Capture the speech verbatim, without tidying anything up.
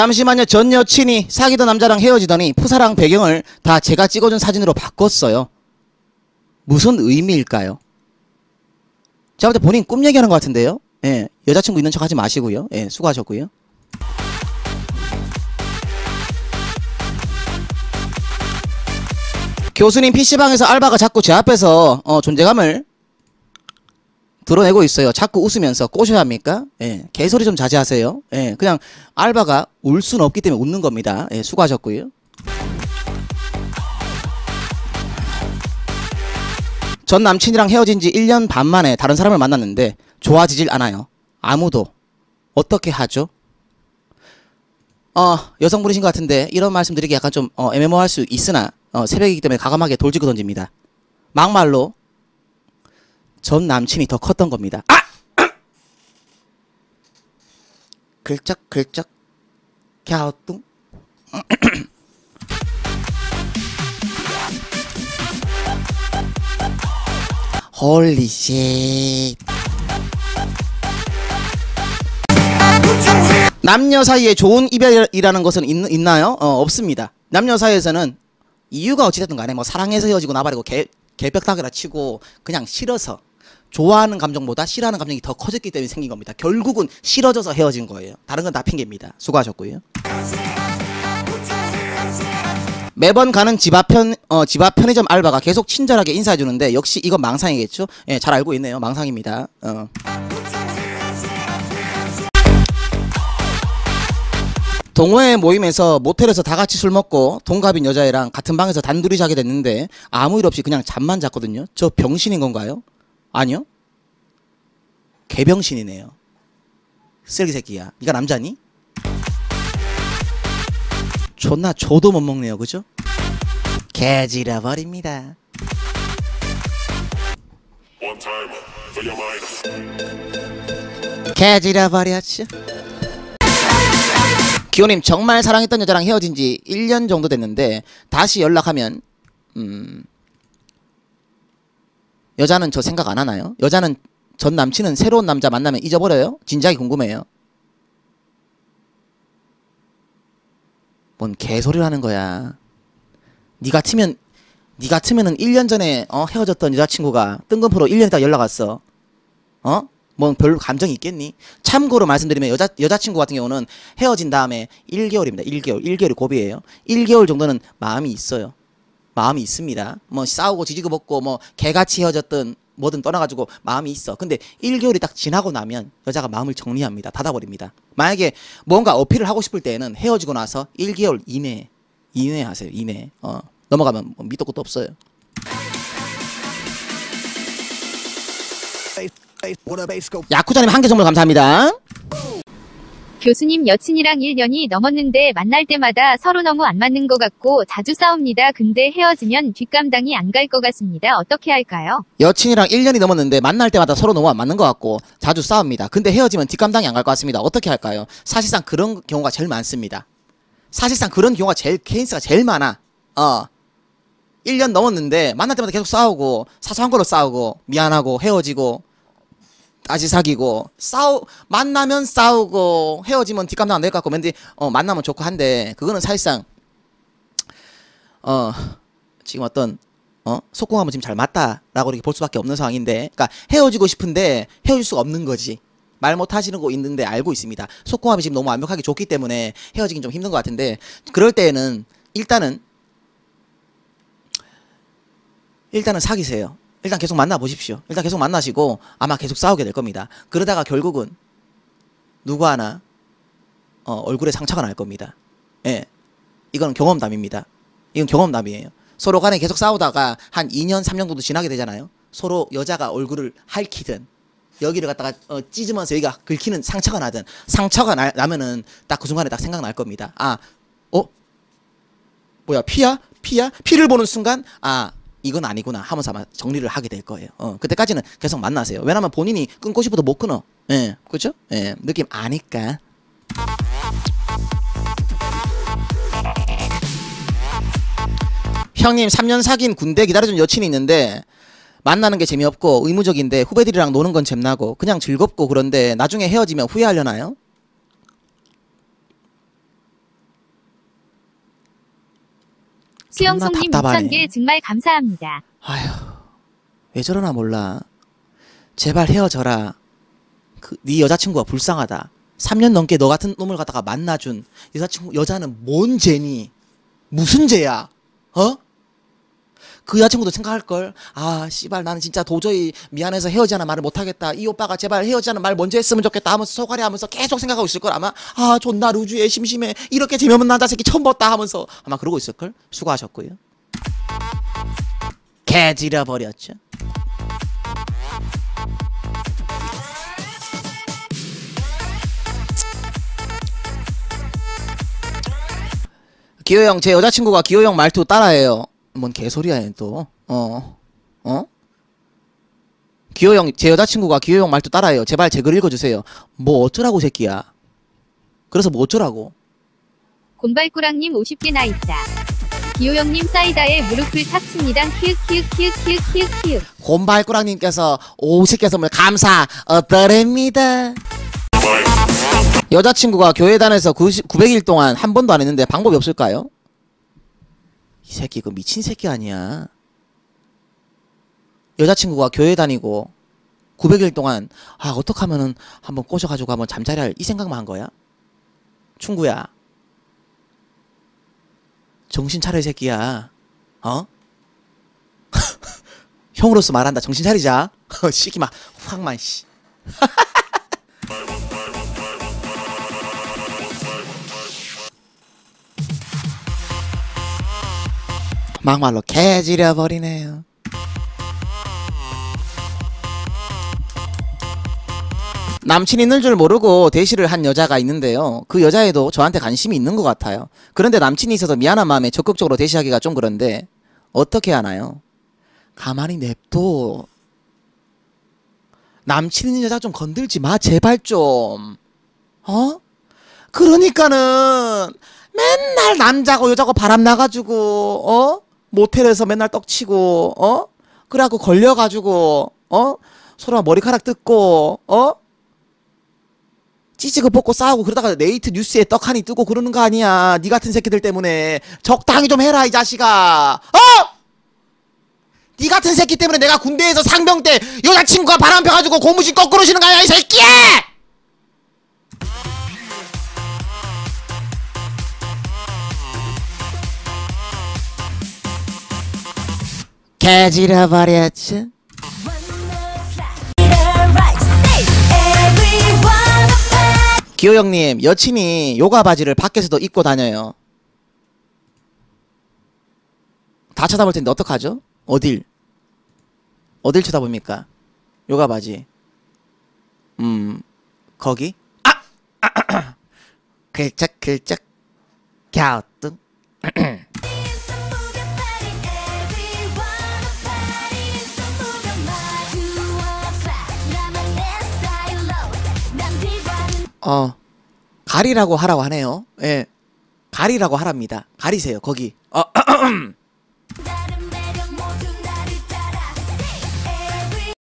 잠시만요. 전 여친이 사귀던 남자랑 헤어지더니 푸사랑 배경을 다 제가 찍어준 사진으로 바꿨어요. 무슨 의미일까요? 제가 볼 때 본인 꿈 얘기하는 것 같은데요. 예, 여자친구 있는 척 하지 마시고요. 예, 수고하셨고요. 교수님 피씨방에서 알바가 자꾸 제 앞에서 어, 존재감을 드러내고 있어요. 자꾸 웃으면서 꼬셔야 합니까? 예, 개소리 좀 자제하세요. 예, 그냥 알바가 울 수는 없기 때문에 웃는 겁니다. 예, 수고하셨고요. 전 남친이랑 헤어진 지 일 년 반 만에 다른 사람을 만났는데 좋아지질 않아요. 아무도. 어떻게 하죠? 어, 여성분이신 것 같은데 이런 말씀 드리기 약간 좀 어, 애매모호할 수 있으나 어, 새벽이기 때문에 과감하게 돌직구 던집니다. 막말로 전 남친이 더 컸던 겁니다. 아! 글쩍글쩍 갸우뚱. 홀리 쉣. 남녀 사이에 좋은 이별이라는 것은 있, 있나요? 어, 없습니다. 남녀 사이에서는 이유가 어찌됐든 간에 뭐 사랑해서 헤어지고 나발이고 개, 개벽타기라 치고 그냥 싫어서, 좋아하는 감정보다 싫어하는 감정이 더 커졌기 때문에 생긴 겁니다. 결국은 싫어져서 헤어진 거예요. 다른 건 다 핑계입니다. 수고하셨고요. 매번 가는 집 앞 편, 어, 집 앞 편의점 알바가 계속 친절하게 인사해주는데 역시 이건 망상이겠죠? 예, 잘 알고 있네요. 망상입니다. 어. 동호회 모임에서 모텔에서 다 같이 술 먹고 동갑인 여자애랑 같은 방에서 단둘이 자게 됐는데 아무 일 없이 그냥 잠만 잤거든요. 저 병신인 건가요? 아니요. 개병신이네요. 쓰레기 새끼야. 니가 남자니? 존나 저도 못 먹네요. 그죠? 개지라버립니다. 개지라버렸죠? 기호님, 정말 사랑했던 여자랑 헤어진 지 일 년 정도 됐는데 다시 연락하면 음... 여자는 저 생각 안 하나요? 여자는, 전 남친은 새로운 남자 만나면 잊어버려요? 진작이 궁금해요. 뭔 개소리를 하는 거야. 니 같으면, 니 같으면은 일 년 전에 어, 헤어졌던 여자친구가 뜬금포로 일 년 있다가 연락 왔어. 어? 뭐 별로 감정이 있겠니? 참고로 말씀드리면 여자, 여자친구 같은 경우는 헤어진 다음에 일 개월입니다. 일 개월. 일 개월이 고비예요. 일 개월 정도는 마음이 있어요. 마음이 있습니다. 뭐 싸우고 지지고 먹고 뭐 개같이 헤어졌든 뭐든 떠나가지고 마음이 있어. 근데 일 개월이 딱 지나고 나면 여자가 마음을 정리합니다. 닫아버립니다. 만약에 뭔가 어필을 하고 싶을 때에는 헤어지고 나서 일 개월 이내에 이내에 하세요. 이내에. 어, 넘어가면 뭐 밑도 끝도 없어요. 야쿠자님 한 개 선물 감사합니다. 교수님, 여친이랑 일 년이 넘었는데 만날 때마다 서로 너무 안 맞는 것 같고 자주 싸웁니다. 근데 헤어지면 뒷감당이 안 갈 것 같습니다. 어떻게 할까요? 여친이랑 일 년이 넘었는데 만날 때마다 서로 너무 안 맞는 것 같고 자주 싸웁니다. 근데 헤어지면 뒷감당이 안 갈 것 같습니다. 어떻게 할까요? 사실상 그런 경우가 제일 많습니다. 사실상 그런 경우가 제일, 케이스가 제일 많아. 어. 일 년 넘었는데 만날 때마다 계속 싸우고 사소한 걸로 싸우고 미안하고 헤어지고 다시 사귀고 싸우 만나면 싸우고 헤어지면 뒷감당 안 될 것 같고 왠지 어, 만나면 좋고 한데 그거는 사실상 어 지금 어떤 어 속궁합은 지금 잘 맞다라고 이렇게 볼 수밖에 없는 상황인데, 그러니까 헤어지고 싶은데 헤어질 수가 없는 거지. 말 못 하시는 거 있는데 알고 있습니다. 속궁합이 지금 너무 완벽하게 좋기 때문에 헤어지긴 좀 힘든 것 같은데, 그럴 때에는 일단은 일단은 사귀세요. 일단 계속 만나보십시오. 일단 계속 만나시고 아마 계속 싸우게 될 겁니다. 그러다가 결국은 누구 하나 어, 얼굴에 상처가 날 겁니다. 예, 이건 경험담입니다. 이건 경험담이에요. 서로 간에 계속 싸우다가 한 이 년, 삼 년 정도 지나게 되잖아요. 서로 여자가 얼굴을 핥히든 여기를 갖다가 어, 찢으면서 여기가 긁히는 상처가 나든, 상처가 나, 나면은 딱 그 순간에 딱 생각날 겁니다. 아, 어? 뭐야, 피야? 피야? 피를 보는 순간 아, 이건 아니구나 하면서 아마 정리를 하게 될 거예요. 어, 그때까지는 계속 만나세요. 왜냐면 본인이 끊고 싶어도 못 끊어. 예, 그렇죠? 예, 느낌 아니까. 형님, 삼 년 사귄 군대 기다려준 여친이 있는데 만나는 게 재미없고 의무적인데 후배들이랑 노는 건 잼나고 그냥 즐겁고, 그런데 나중에 헤어지면 후회하려나요? 수영송님 이천 개 정말 감사합니다. 아휴, 왜 저러나 몰라. 제발 헤어져라. 그, 네 여자친구가 불쌍하다. 삼 년 넘게 너 같은 놈을 갖다가 만나준 여자친구, 여자는 뭔 죄니? 무슨 죄야? 어? 그 여자친구도 생각할걸? 아, 씨발, 나는 진짜 도저히 미안해서 헤어지자는 말을 못하겠다. 이 오빠가 제발 헤어지자는 말 먼저 했으면 좋겠다 하면서 소가리 하면서 계속 생각하고 있을걸? 아마, 아, 존나 루즈해, 심심해. 이렇게 재미없는 남자새끼 처음 봤다 하면서 아마 그러고 있을걸? 수고하셨고요. 개지려버렸죠. 기효 형, 제 여자친구가 기효 형 말투 따라해요. 뭔 개소리야, 얘 또. 어, 어? 기효 형, 제 여자친구가 기효 형 말투 따라해요. 제발 제 글 읽어주세요. 뭐 어쩌라고, 새끼야. 그래서 뭐 어쩌라고. 곰발꾸랑님 오십 개나 있다. 기효 형님 사이다에 무릎을 탁 칩니다. 키읔, 키읔, 키읔, 키읔, 키읔, 키읔. 곰발꾸랑님께서 오십 개 선물 감사, 어떠랍니다. 여자친구가 교회 다녀서 구백 일 동안 한 번도 안 했는데 방법이 없을까요? 이 새끼 그 미친 새끼 아니야. 여자친구가 교회 다니고 구백 일 동안 아 어떻게 하면은 한번 꼬셔가지고 한번 잠자리 할 이 생각만 한 거야? 충구야, 정신 차려 이 새끼야. 어? 형으로서 말한다. 정신 차리자. 시기 막 확만 씨. 막말로 개지려버리네요. 남친이 있는 줄 모르고 대시를 한 여자가 있는데요. 그 여자애도 저한테 관심이 있는 것 같아요. 그런데 남친이 있어서 미안한 마음에 적극적으로 대시하기가 좀 그런데 어떻게 하나요? 가만히 냅둬. 남친 있는 여자 좀 건들지 마. 제발 좀. 어? 그러니까는 맨날 남자고 여자고 바람나가지고 어? 모텔에서 맨날 떡치고, 어? 그래갖고 걸려가지고, 어? 서로 머리카락 뜯고, 어? 찌찌고 뽑고 싸우고 그러다가 네이트 뉴스에 떡하니 뜨고 그러는 거 아니야. 니 같은 새끼들 때문에. 적당히 좀 해라, 이 자식아. 어? 니 같은 새끼 때문에 내가 군대에서 상병 때 여자친구가 바람 펴가지고 고무신 거꾸로 쉬는 거 아니야, 이 새끼야! 개지려버렸죠. 기호 형님, 여친이 요가 바지를 밖에서도 입고 다녀요. 다 쳐다볼 텐데 어떡하죠? 어딜? 어딜 쳐다봅니까? 요가 바지. 음, 거기? 아! 글쩍글쩍 갸우뚱. 어, 가리라고 하라고 하네요. 예. 가리라고 하랍니다. 가리세요, 거기. 어,